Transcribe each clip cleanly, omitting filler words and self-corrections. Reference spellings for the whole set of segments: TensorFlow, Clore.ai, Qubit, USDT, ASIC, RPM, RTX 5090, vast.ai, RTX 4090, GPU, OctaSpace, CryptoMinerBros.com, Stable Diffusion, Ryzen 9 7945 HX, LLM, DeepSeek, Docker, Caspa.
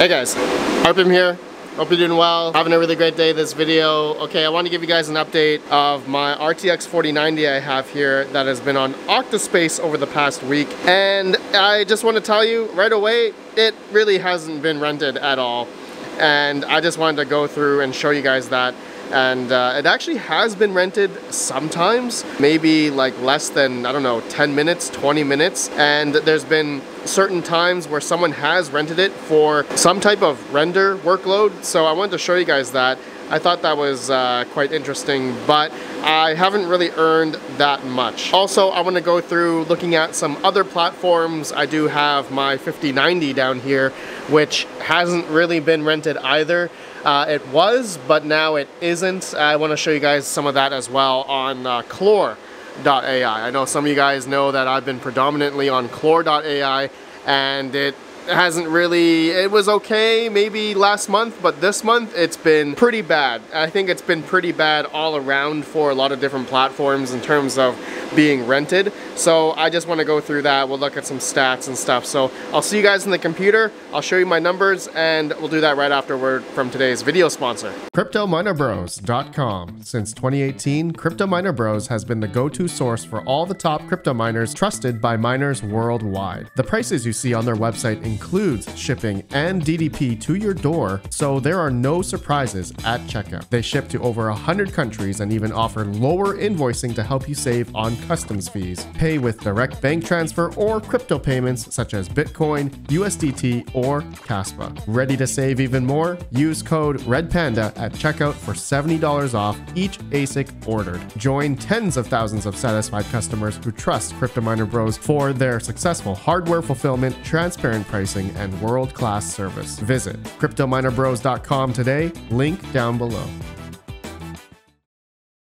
Hey guys, RPM here. Hope you're doing well, having a really great day this video. Okay, I want to give you guys an update of my RTX 4090 I have here that has been on OctaSpace over the past week. And I just want to tell you right away, it really hasn't been rented at all. And I just wanted to go through and show you guys that. And it actually has been rented sometimes, maybe like less than, I don't know, 10 minutes, 20 minutes. And there's been certain times where someone has rented it for some type of render workload. So I wanted to show you guys that. I thought that was quite interesting, but I haven't really earned that much. Also, I want to go through looking at some other platforms. I do have my 5090 down here, which hasn't really been rented either. It was, but now it isn't. I want to show you guys some of that as well on Clore.ai. I know some of you guys know that I've been predominantly on Clore.ai, and it hasn't really, it was okay maybe last month, but this month it's been pretty bad. I think it's been pretty bad all around for a lot of different platforms in terms of being rented. So I just want to go through that. We'll look at some stats and stuff. So I'll see you guys in the computer. I'll show you my numbers and we'll do that right afterward from today's video sponsor. CryptoMinerBros.com. Since 2018, CryptoMinerBros has been the go-to source for all the top crypto miners trusted by miners worldwide. The prices you see on their website includes shipping and DDP to your door, so there are no surprises at checkout. They ship to over 100 countries and even offer lower invoicing to help you save on customs fees. Pay with direct bank transfer or crypto payments such as Bitcoin, USDT, or Caspa. Ready to save even more? Use code REDPANDA at checkout for $70 off each ASIC ordered. Join tens of thousands of satisfied customers who trust CryptoMiner Bros for their successful hardware fulfillment, transparent pricing, and world-class service. Visit CryptoMinerBros.com today, link down below.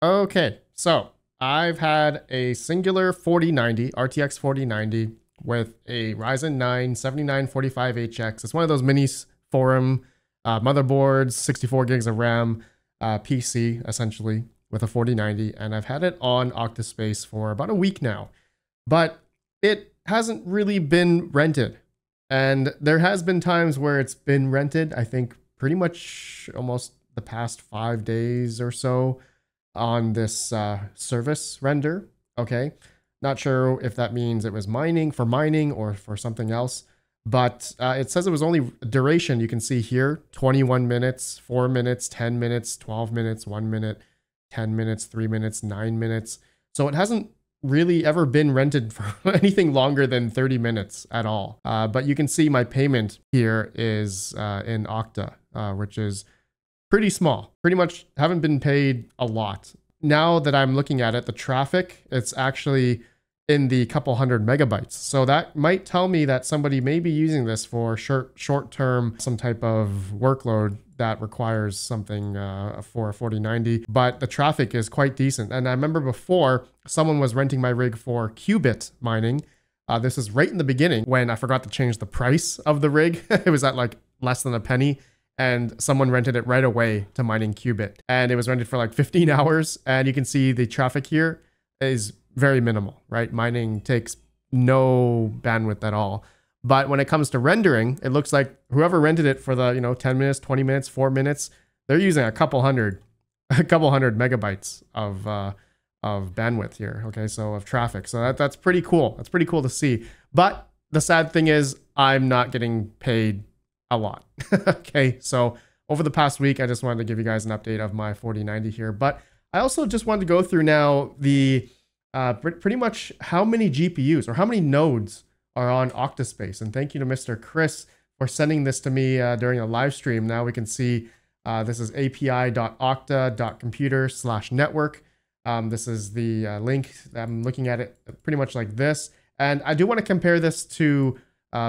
Okay, so I've had a singular 4090, RTX 4090, with a Ryzen 9 7945 HX. It's one of those mini forum motherboards, 64 gigs of RAM, PC essentially, with a 4090, and I've had it on OctaSpace for about a week now, but it hasn't really been rented. And there has been times where it's been rented, I think pretty much almost the past 5 days or so on this service render, okay? Not sure if that means it was mining or for something else, but it says it was only duration, you can see here, 21 minutes, 4 minutes, 10 minutes, 12 minutes, 1 minute, 10 minutes, 3 minutes, 9 minutes. So it hasn't really ever been rented for anything longer than 30 minutes at all. But you can see my payment here is in Octa, which is pretty small. Pretty much haven't been paid a lot. Now that I'm looking at it, the traffic, it's actually in the couple hundred megabytes. So that might tell me that somebody may be using this for short-term, some type of workload that requires something for a 4090, but the traffic is quite decent. And I remember before someone was renting my rig for Qubit mining. This is right in the beginning when I forgot to change the price of the rig. It was at like less than a penny and someone rented it right away to mining Qubit. And it was rented for like 15 hours. And you can see the traffic here is very minimal, right? Mining takes no bandwidth at all. But when it comes to rendering, it looks like whoever rented it for the, 10 minutes, 20 minutes, 4 minutes, they're using a couple hundred megabytes of bandwidth here. Okay. So of traffic. So that's pretty cool. That's pretty cool to see. But the sad thing is I'm not getting paid a lot. Okay. So over the past week, I just wanted to give you guys an update of my 4090 here, but I also just wanted to go through now the, pretty much how many GPUs or how many nodes are on OctaSpace. And thank you to Mr. Chris for sending this to me during a live stream. Now we can see this is api.octa.computer/network. This is the link. I'm looking at it pretty much like this. And I do want to compare this to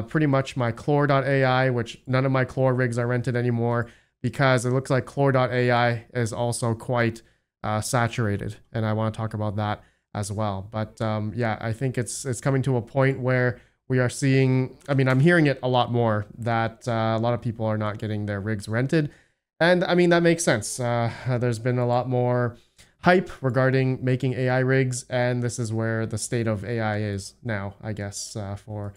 pretty much my Clore.ai, which none of my Clore rigs are rented anymore because it looks like Clore.ai is also quite saturated. And I want to talk about that as well. But yeah, I think it's coming to a point where we are seeing, I mean, I'm hearing it a lot more that a lot of people are not getting their rigs rented. And I mean, that makes sense. There's been a lot more hype regarding making AI rigs. And this is where the state of AI is now, I guess, for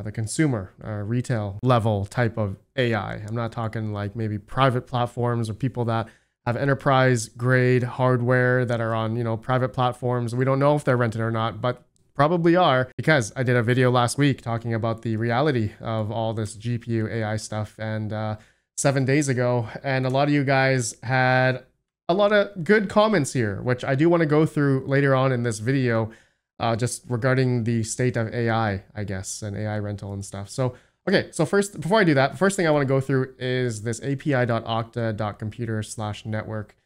the consumer, retail level type of AI. I'm not talking like maybe private platforms or people that have enterprise grade hardware that are on, you know, private platforms. We don't know if they're rented or not, but probably are, because I did a video last week talking about the reality of all this GPU AI stuff, and 7 days ago, and a lot of you guys had a lot of good comments here, which I do want to go through later on in this video, just regarding the state of AI, I guess, and AI rental and stuff. So, okay, so first, before I do that, first thing I want to go through is this api.octa.computer/network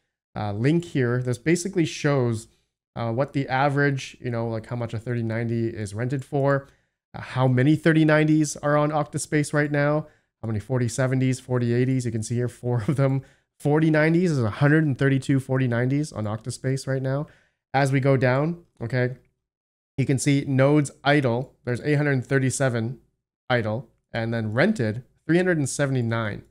link here. This basically shows what the average, you know, like how much a 3090 is rented for, how many 3090s are on OctaSpace right now, how many 4070s, 4080s, you can see here 4 of them. 4090s is 132 4090s on OctaSpace right now. As we go down, okay, you can see nodes idle, there's 837 idle, and then rented 379,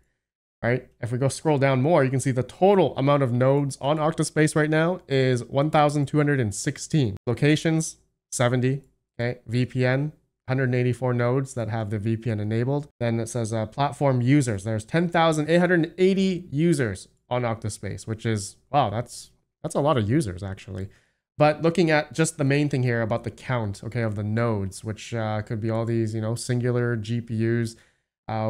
right? If we go scroll down more, you can see the total amount of nodes on OctaSpace right now is 1,216. Locations, 70, okay? VPN, 184 nodes that have the VPN enabled. Then it says platform users. There's 10,880 users on OctaSpace, which is, wow, that's a lot of users actually. But looking at just the main thing here about the count, okay, of the nodes, which could be all these, you know, singular GPUs,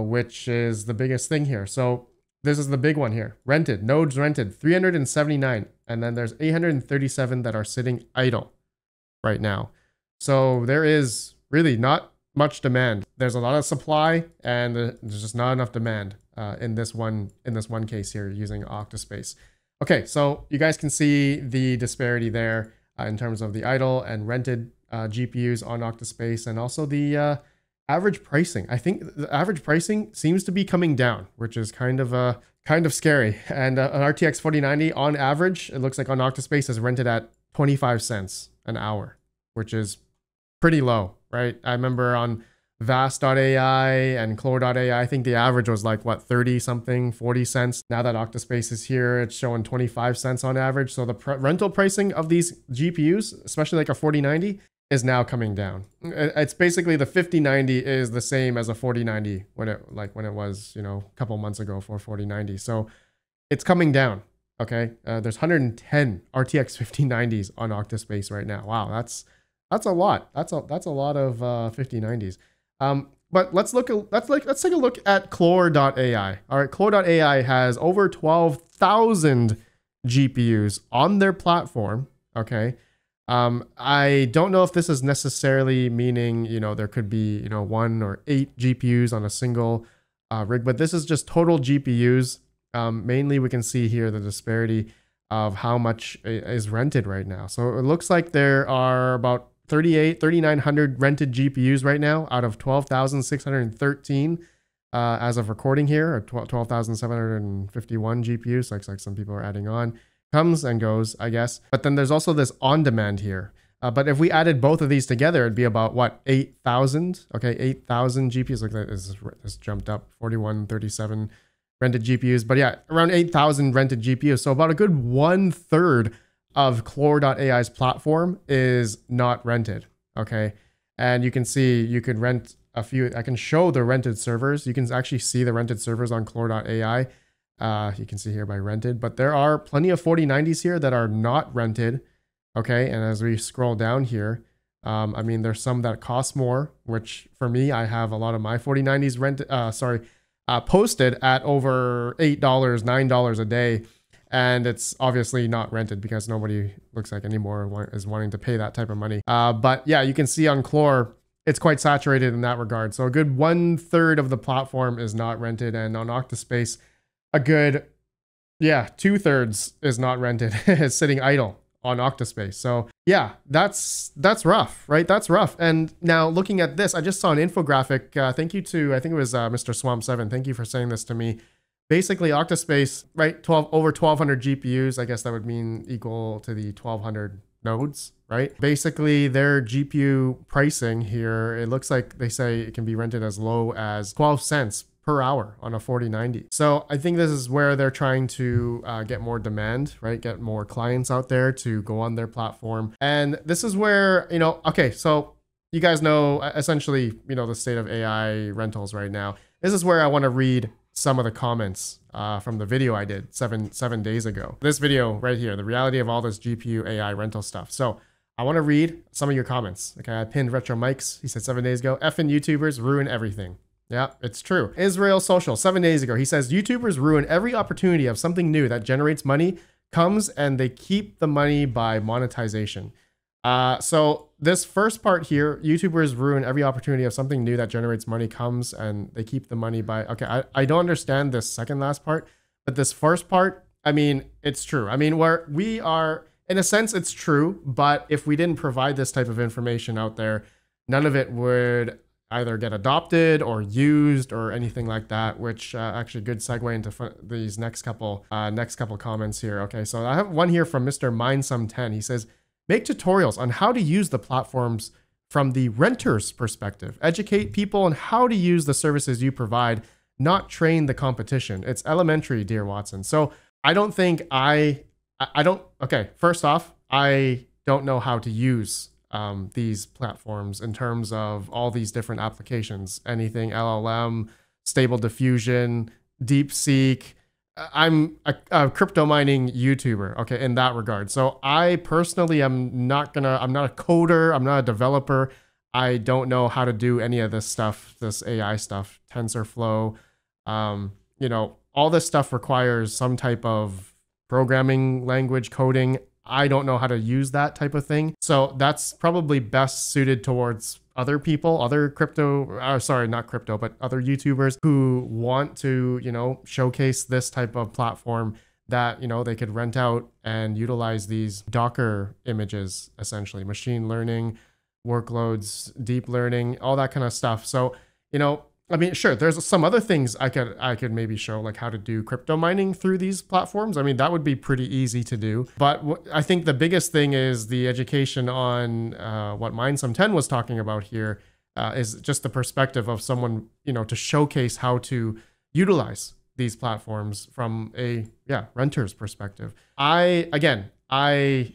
which is the biggest thing here. So this is the big one here. Rented, nodes rented, 379. And then there's 837 that are sitting idle right now. So there is really not much demand. There's a lot of supply, and there's just not enough demand in this one case here using OctaSpace. Okay, so you guys can see the disparity there in terms of the idle and rented GPUs on OctaSpace, and also the average pricing. I think the average pricing seems to be coming down, which is kind of scary. And an RTX 4090 on average, it looks like on OctaSpace is rented at 25 cents an hour, which is pretty low, right? I remember on vast.ai and Clore.ai, I think the average was like, what, 30 something, 40 cents. Now that OctaSpace is here, it's showing 25 cents on average. So the rental pricing of these GPUs, especially like a 4090, is now coming down. It's basically the 5090 is the same as a 4090 when it was, you know, a couple months ago for 4090. So it's coming down. Okay. There's 110 RTX 5090s on OctaSpace right now. Wow. That's a lot. That's a lot of 5090s. But let's take a look at Clore.ai. All right, Clore.ai has over 12,000 GPUs on their platform. Okay, I don't know if this is necessarily meaning, you know, there could be, you know, 1 or 8 GPUs on a single rig, but this is just total GPUs. Mainly, we can see here the disparity of how much is rented right now. So it looks like there are about 3,900 rented GPUs right now out of 12,613 as of recording here, or 12,751 GPUs. So it's like some people are adding on. Comes and goes, I guess. But then there's also this on-demand here. But if we added both of these together, it'd be about, what, 8,000? Okay, 8,000 GPUs. Look at this, this jumped up, 4137 rented GPUs. But yeah, around 8,000 rented GPUs. So about a good 1/3 of Clore.ai's platform is not rented, okay? And you can see, you could rent a few, I can show the rented servers. You can actually see the rented servers on Clore.ai. You can see here by rented, but there are plenty of 4090s here that are not rented, okay? And as we scroll down here, I mean, there's some that cost more, which for me, I have a lot of my 4090s rented, posted at over $8, $9 a day. And it's obviously not rented because nobody looks like anymore is wanting to pay that type of money. But yeah, you can see on Clore, it's quite saturated in that regard. So a good 1/3 of the platform is not rented. And on OctaSpace, a good, yeah, 2/3 is not rented. It's sitting idle on OctaSpace. So yeah, that's rough, right? That's rough. And now looking at this, I just saw an infographic. Thank you to, I think it was Mr. Swamp7. Thank you for saying this to me. Basically, OctaSpace, right, over 1,200 GPUs, I guess that would mean equal to the 1,200 nodes, right? Basically, their GPU pricing here, it looks like they say it can be rented as low as 12 cents per hour on a 4090. So I think this is where they're trying to get more demand, right? Get more clients out there to go on their platform. And this is where, you know, okay, so you guys know essentially, you know, the state of AI rentals right now. This is where I want to read some of the comments from the video I did seven days ago. This video right here, the reality of all this GPU AI rental stuff. So I want to read some of your comments. Okay, I pinned Retro Mike's. He said 7 days ago, effing YouTubers ruin everything. Yeah, it's true. Israel Social, 7 days ago, he says, YouTubers ruin every opportunity of something new that generates money comes and they keep the money by monetization. So this first part here, YouTubers ruin every opportunity of something new that generates money comes and they keep the money by... Okay, I don't understand this second last part, but this first part, I mean, it's true. I mean, where we are, in a sense, it's true, but if we didn't provide this type of information out there, none of it would either get adopted or used or anything like that, which actually good segue into these next couple comments here. Okay, so I have one here from Mr. Mindsum10. He says, make tutorials on how to use the platforms from the renter's perspective. Educate people on how to use the services you provide, not train the competition. It's elementary, dear Watson. So I don't think I don't, okay, first off, I don't know how to use these platforms in terms of all these different applications, anything LLM, Stable Diffusion, DeepSeek. I'm a crypto mining YouTuber, okay, in that regard. So I personally am not gonna, I'm not a coder, I'm not a developer. I don't know how to do any of this stuff, this AI stuff, TensorFlow. You know, all this stuff requires some type of programming language, coding. I don't know how to use that type of thing. So that's probably best suited towards other people, other crypto, sorry, not crypto, but other YouTubers who want to, you know, showcase this type of platform that, you know, they could rent out and utilize these Docker images, essentially machine learning workloads, deep learning, all that kind of stuff. So, you know, I mean, sure, there's some other things I could maybe show, like how to do crypto mining through these platforms. I mean, that would be pretty easy to do. But I think the biggest thing is the education on what Mindsum10 was talking about here is just the perspective of someone, you know, to showcase how to utilize these platforms from a, yeah, renter's perspective. Again, I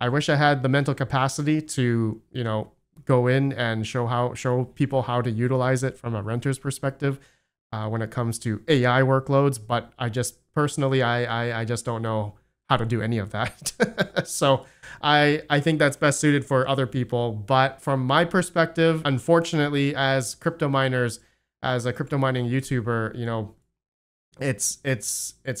I wish I had the mental capacity to, you know, go in and show people how to utilize it from a renter's perspective when it comes to AI workloads. But I just personally, I just don't know how to do any of that. So I think that's best suited for other people. But from my perspective, unfortunately, as crypto miners, as a crypto mining YouTuber, you know, it's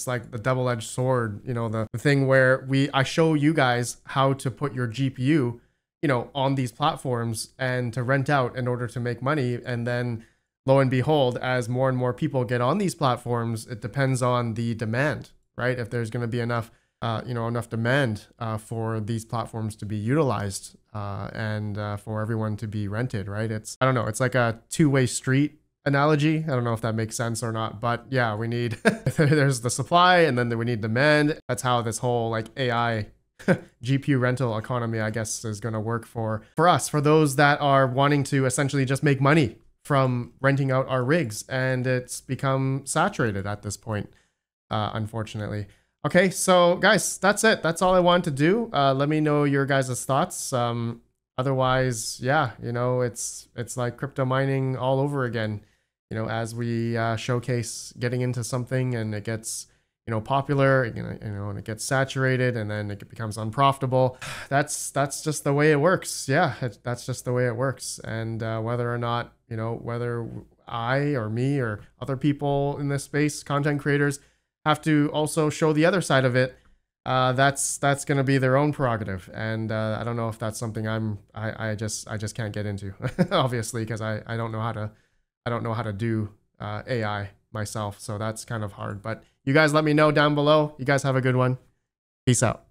like the double-edged sword, you know, the thing where I show you guys how to put your GPU, you know, on these platforms and to rent out in order to make money. And then lo and behold, as more and more people get on these platforms, it depends on the demand, right? If there's going to be enough, you know, enough demand for these platforms to be utilized and for everyone to be rented, right? It's, I don't know, it's like a two-way street analogy. I don't know if that makes sense or not, but yeah, we need, there's the supply and then we need demand. That's how this whole like AI GPU rental economy, I guess, is going to work for us, for those that are wanting to essentially just make money from renting out our rigs. And it's become saturated at this point, unfortunately. Okay, so guys, that's it. That's all I wanted to do. Let me know your guys' thoughts. Otherwise, yeah, you know, it's like crypto mining all over again, you know, as we showcase getting into something and it gets, you know, popular, you know, and it gets saturated and then it becomes unprofitable. That's just the way it works. Yeah, that's just the way it works. And whether or not, you know, whether I or me or other people in this space, content creators, have to also show the other side of it, that's going to be their own prerogative. And I don't know if that's something I just can't get into, obviously, because I don't know how to do AI myself. So that's kind of hard, but you guys let me know down below. You guys have a good one. Peace out.